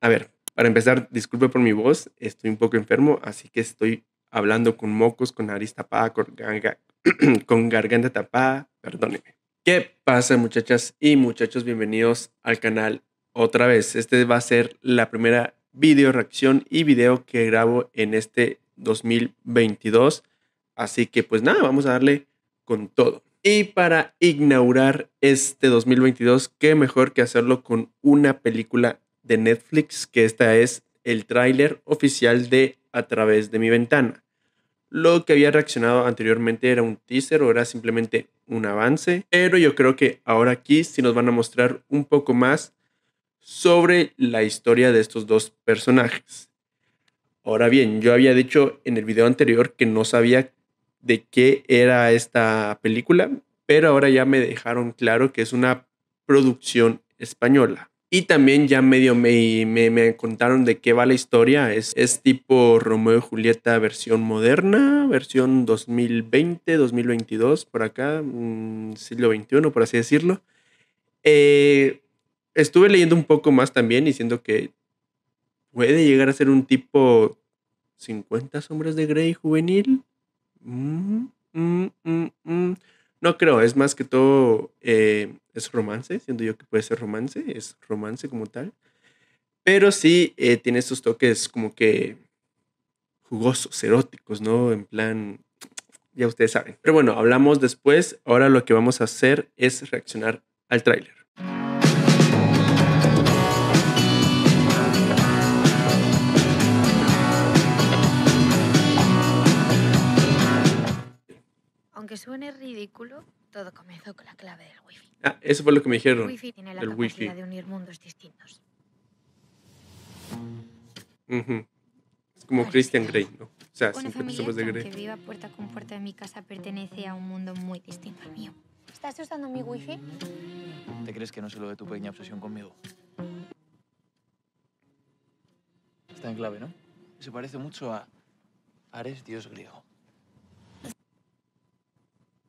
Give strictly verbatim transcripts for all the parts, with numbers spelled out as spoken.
A ver, para empezar, disculpe por mi voz, estoy un poco enfermo, así que estoy hablando con mocos, con nariz tapada, con, garga, con garganta tapada, perdónenme. ¿Qué pasa, muchachas y muchachos? Bienvenidos al canal otra vez. Este va a ser la primera video reacción y video que grabo en este dos mil veintidós. Así que pues nada, vamos a darle con todo. Y para inaugurar este dos mil veintidós, qué mejor que hacerlo con una película de Netflix, que esta es el tráiler oficial de A Través de Mi Ventana. Lo que había reaccionado anteriormente era un teaser o era simplemente un avance, pero yo creo que ahora aquí sí nos van a mostrar un poco más sobre la historia de estos dos personajes. Ahora bien, yo había dicho en el video anterior que no sabía de qué era esta película, pero ahora ya me dejaron claro que es una producción española. Y también ya medio me, me, me contaron de qué va la historia. Es, es tipo Romeo y Julieta versión moderna, versión dos mil veinte, dos mil veintidós, por acá, mmm, siglo veintiuno, por así decirlo. Eh, estuve leyendo un poco más también, diciendo que puede llegar a ser un tipo cincuenta sombras de Grey juvenil. Mm, mm, mm, mm. No creo, es más que todo, eh, es romance, siento yo que puede ser romance, es romance como tal. Pero sí eh, tiene estos toques como que jugosos, eróticos, ¿no? En plan, ya ustedes saben. Pero bueno, hablamos después, ahora lo que vamos a hacer es reaccionar al tráiler. Aunque suene ridículo, todo comenzó con la clave del wifi. Ah, eso fue lo que me dijeron. El wifi tiene la el capacidad wifi. de unir mundos distintos. Uh-huh. Es como vale, Christian Grey, ¿no? O sea, una familia somos de Grey. que viva puerta con puerta de mi casa pertenece a un mundo muy distinto al mío. ¿Estás usando mi wifi? ¿Te crees que no sé lo de tu pequeña obsesión conmigo? Está en clave, ¿no? Se parece mucho a Ares, dios griego.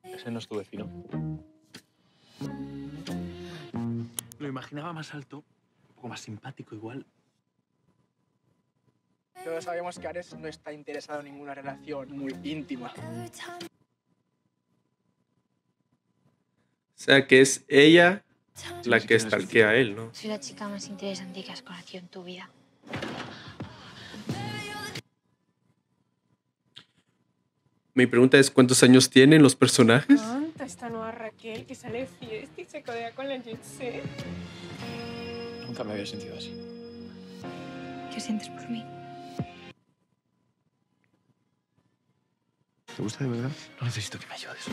Ese no es tu vecino. Lo imaginaba más alto, un poco más simpático igual. Todos sabemos que Ares no está interesado en ninguna relación muy íntima. O sea que es ella la que stalkea a él, ¿no? Soy la chica más interesante que has conocido en tu vida. Mi pregunta es, ¿cuántos años tienen los personajes? ¿Cuánta esta nueva Raquel que sale de fiesta y se codea con la jet set? Nunca me había sentido así. ¿Qué sientes por mí? ¿Te gusta de verdad? No necesito que me ayudes.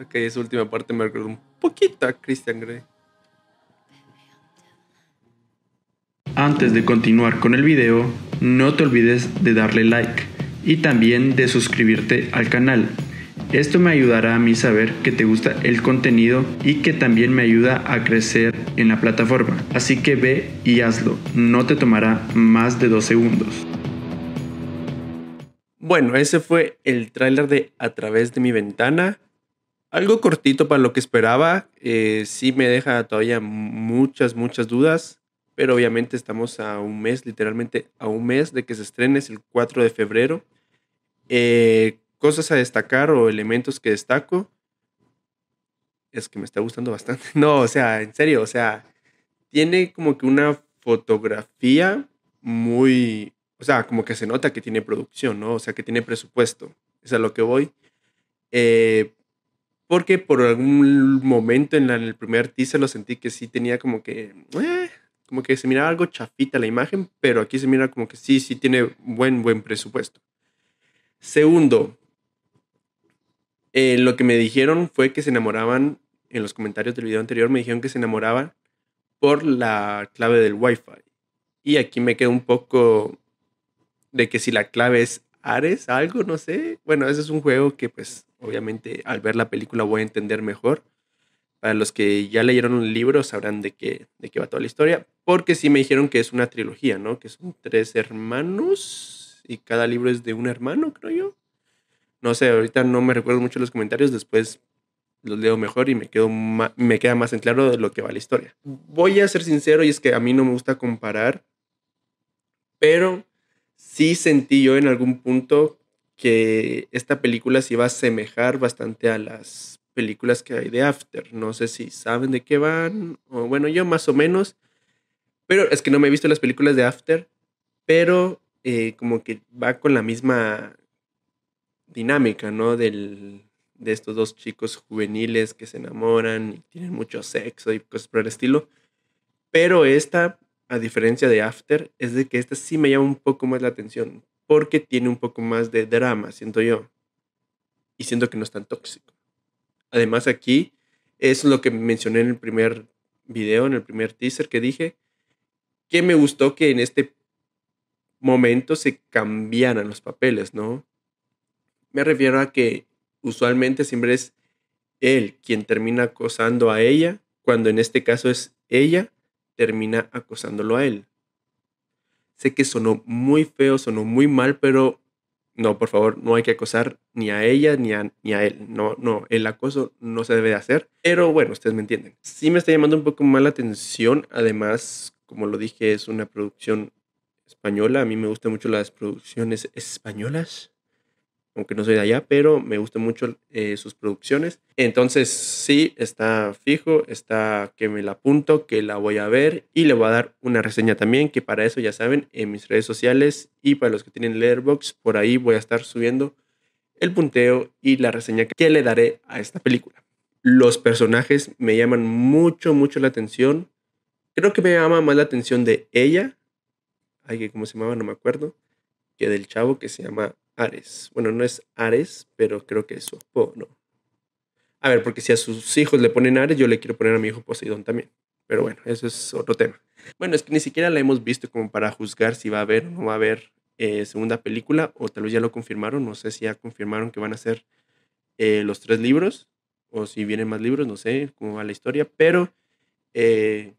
Ok, esa última parte me recuerda un poquito a Christian Grey. Antes de continuar con el video, no te olvides de darle like y también de suscribirte al canal. Esto me ayudará a mí saber que te gusta el contenido y que también me ayuda a crecer en la plataforma. Así que ve y hazlo, no te tomará más de dos segundos. Bueno, ese fue el tráiler de A Través de Mi Ventana. Algo cortito para lo que esperaba, eh, sí me deja todavía muchas, muchas dudas. Pero obviamente estamos a un mes, literalmente a un mes de que se estrene, es el cuatro de febrero. Eh, cosas a destacar o elementos que destaco. Es que me está gustando bastante. No, o sea, en serio, o sea, tiene como que una fotografía muy... O sea, como que se nota que tiene producción, ¿no? O sea, que tiene presupuesto. Es a lo que voy. Eh, porque por algún momento en, la, en el primer teaser lo sentí que sí tenía como que... Eh, Como que se miraba algo chafita la imagen, pero aquí se mira como que sí, sí tiene buen, buen presupuesto. Segundo, eh, lo que me dijeron fue que se enamoraban, en los comentarios del video anterior me dijeron que se enamoraban por la clave del Wi-Fi. Y aquí me quedo un poco de que si la clave es Ares, algo, no sé. Bueno, ese es un juego que pues obviamente al ver la película voy a entender mejor. Para los que ya leyeron el libro sabrán de qué, de qué va toda la historia. Porque sí me dijeron que es una trilogía, ¿no? Que son tres hermanos y cada libro es de un hermano, creo yo. No no sé, ahorita no me recuerdo mucho los comentarios, después los leo mejor y me, quedo ma- me queda más en claro de lo que va la historia. Voy a ser sincero, y es que a mí no me gusta comparar, pero sí sentí yo en algún punto que esta película se iba a asemejar bastante a las películas que hay de After. No sé si saben de qué van, o bueno, yo más o menos, pero es que no me he visto las películas de After, pero eh, como que va con la misma dinámica, ¿no? Del... de estos dos chicos juveniles que se enamoran y tienen mucho sexo y cosas por el estilo. Pero esta, a diferencia de After, es de que esta sí me llama un poco más la atención, porque tiene un poco más de drama, siento yo. Y siento que no es tan tóxico. Además aquí, es lo que mencioné en el primer video, en el primer teaser que dije, que me gustó que en este momento se cambiaran los papeles, ¿no? Me refiero a que usualmente siempre es él quien termina acosando a ella, cuando en este caso es ella termina acosándolo a él. Sé que sonó muy feo, sonó muy mal, pero no, por favor, no hay que acosar ni a ella ni a, ni a él. No, no, el acoso no se debe de hacer. Pero bueno, ustedes me entienden. Sí me está llamando un poco más la atención. Además, como lo dije, es una producción española. A mí me gustan mucho las producciones españolas, aunque no soy de allá, pero me gustan mucho eh, sus producciones. Entonces sí, está fijo, está que me la apunto, que la voy a ver y le voy a dar una reseña también, que para eso ya saben, en mis redes sociales y para los que tienen Letterboxd, por ahí voy a estar subiendo el punteo y la reseña que le daré a esta película. Los personajes me llaman mucho, mucho la atención. Creo que me llama más la atención de ella, ay, ¿cómo se llamaba? No me acuerdo, que del chavo que se llama Ares. Bueno, no es Ares, pero creo que es su apodo, ¿no? A ver, porque si a sus hijos le ponen Ares, yo le quiero poner a mi hijo Poseidón también. Pero bueno, eso es otro tema. Bueno, es que ni siquiera la hemos visto como para juzgar si va a haber o no va a haber eh, segunda película, o tal vez ya lo confirmaron, no sé si ya confirmaron que van a hacer eh, los tres libros, o si vienen más libros, no sé cómo va la historia, pero eh,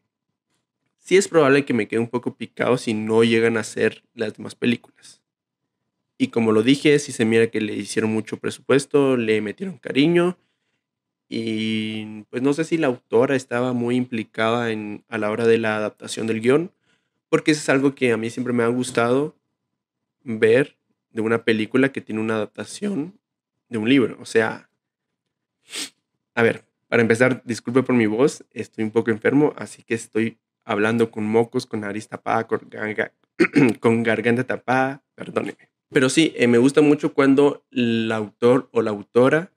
sí es probable que me quede un poco picado si no llegan a hacer las demás películas. Y como lo dije, sí se mira que le hicieron mucho presupuesto, le metieron cariño. Y pues no sé si la autora estaba muy implicada en, a la hora de la adaptación del guión, porque eso es algo que a mí siempre me ha gustado ver de una película que tiene una adaptación de un libro. O sea, a ver, para empezar, disculpe por mi voz, estoy un poco enfermo, así que estoy hablando con mocos, con nariz tapada, con, garga, con garganta tapada, perdóneme. Pero sí, eh, me gusta mucho cuando el autor o la autora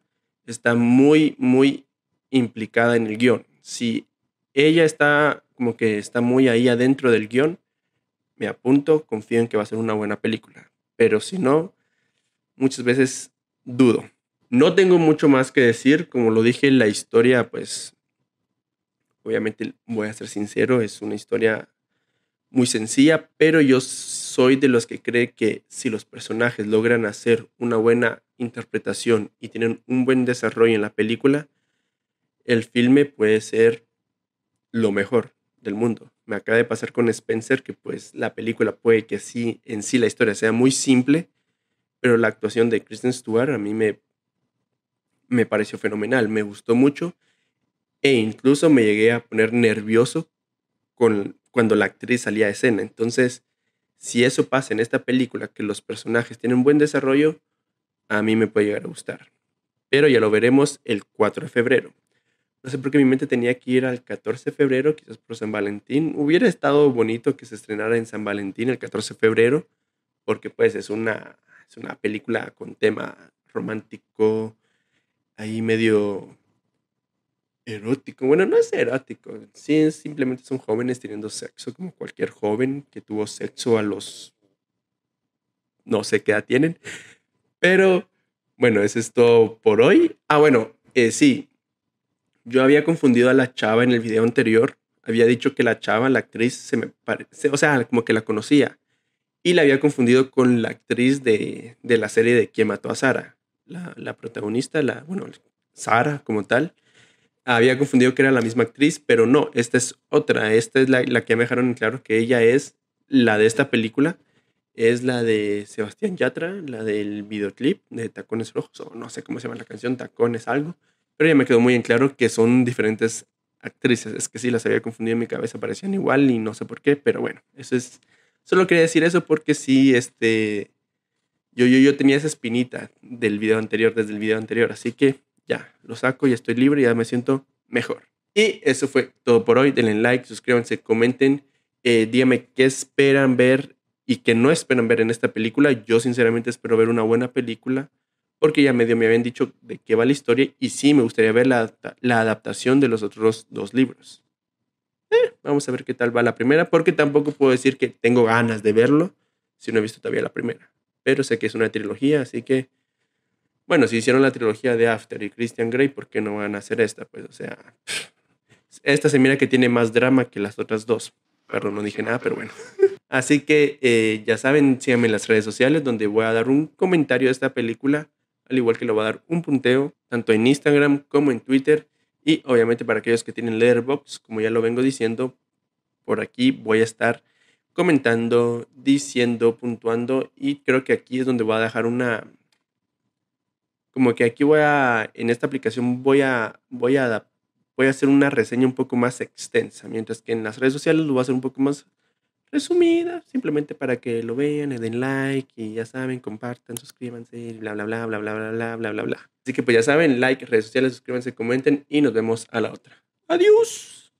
está muy, muy implicada en el guión. Si ella está como que está muy ahí adentro del guión, me apunto, confío en que va a ser una buena película. Pero si no, muchas veces dudo. No tengo mucho más que decir. Como lo dije, la historia, pues, obviamente voy a ser sincero, es una historia muy sencilla, pero yo soy de los que cree que si los personajes logran hacer una buena interpretación y tienen un buen desarrollo en la película, el filme puede ser lo mejor del mundo. Me acaba de pasar con Spencer que pues la película puede que sí, en sí la historia sea muy simple, pero la actuación de Kristen Stewart a mí me, me pareció fenomenal, me gustó mucho e incluso me llegué a poner nervioso con cuando la actriz salía a escena. Entonces, si eso pasa en esta película, que los personajes tienen buen desarrollo, a mí me puede llegar a gustar. Pero ya lo veremos el cuatro de febrero. No sé por qué mi mente tenía que ir al catorce de febrero, quizás por San Valentín. Hubiera estado bonito que se estrenara en San Valentín el catorce de febrero, porque pues es una, es una película con tema romántico, ahí medio erótico. Bueno, no es erótico. Sí, simplemente son jóvenes teniendo sexo como cualquier joven que tuvo sexo a los... no sé qué edad tienen. Pero, bueno, eso es todo por hoy. Ah, bueno, eh, sí. Yo había confundido a la chava en el video anterior. Había dicho que la chava, la actriz, se me parece... o sea, como que la conocía. Y la había confundido con la actriz de, de la serie de ¿Quién mató a Sara? La, la protagonista, la... bueno, Sara como tal. Había confundido que era la misma actriz, pero no, esta es otra. Esta es la, la que me dejaron en claro que ella es la de esta película es la de Sebastián Yatra, la del videoclip de Tacones Rojos, o no sé cómo se llama la canción, Tacones algo. Pero ya me quedó muy en claro que son diferentes actrices. Es que sí, las había confundido en mi cabeza, parecían igual y no sé por qué, pero bueno, eso es... Solo quería decir eso porque sí, este... Yo, yo, yo tenía esa espinita del video anterior, desde el video anterior. Así que ya, lo saco, ya estoy libre, ya me siento mejor. Y eso fue todo por hoy. Denle like, suscríbanse, comenten. Eh, díganme qué esperan ver y qué no esperan ver en esta película. Yo sinceramente espero ver una buena película porque ya medio me habían dicho de qué va la historia y sí me gustaría ver la, la adaptación de los otros dos libros. Eh, vamos a ver qué tal va la primera porque tampoco puedo decir que tengo ganas de verlo si no he visto todavía la primera. Pero sé que es una trilogía, así que... Bueno, si hicieron la trilogía de After y Christian Grey, ¿por qué no van a hacer esta? Pues, o sea... Esta se mira que tiene más drama que las otras dos. Perdón, no dije nada, pero bueno. Así que, eh, ya saben, síganme en las redes sociales, donde voy a dar un comentario de esta película, al igual que le voy a dar un punteo, tanto en Instagram como en Twitter. Y, obviamente, para aquellos que tienen Letterboxd, como ya lo vengo diciendo, por aquí voy a estar... comentando, diciendo, puntuando, y creo que aquí es donde voy a dejar una, como que aquí voy a, en esta aplicación voy a, voy a, voy a hacer una reseña un poco más extensa, mientras que en las redes sociales lo voy a hacer un poco más resumida, simplemente para que lo vean, le den like, y ya saben, compartan, suscríbanse, bla, bla, bla, bla, bla, bla, bla, bla, bla, bla. Así que pues ya saben, like, redes sociales, suscríbanse, comenten, y nos vemos a la otra. ¡Adiós!